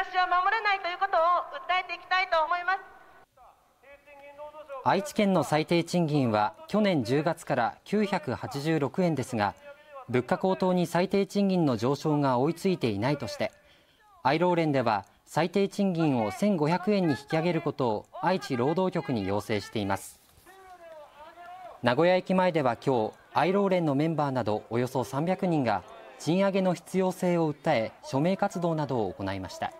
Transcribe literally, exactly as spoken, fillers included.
私は守れないということを訴えていきたいと思います。愛知県の最低賃金は去年じゅうがつからきゅうひゃくはちじゅうろくえんですが、物価高騰に最低賃金の上昇が追いついていないとして、愛労連では最低賃金をせんごひゃくえんに引き上げることを愛知労働局に要請しています。名古屋駅前では今日、愛労連のメンバーなどおよそさんびゃくにんが賃上げの必要性を訴え、署名活動などを行いました。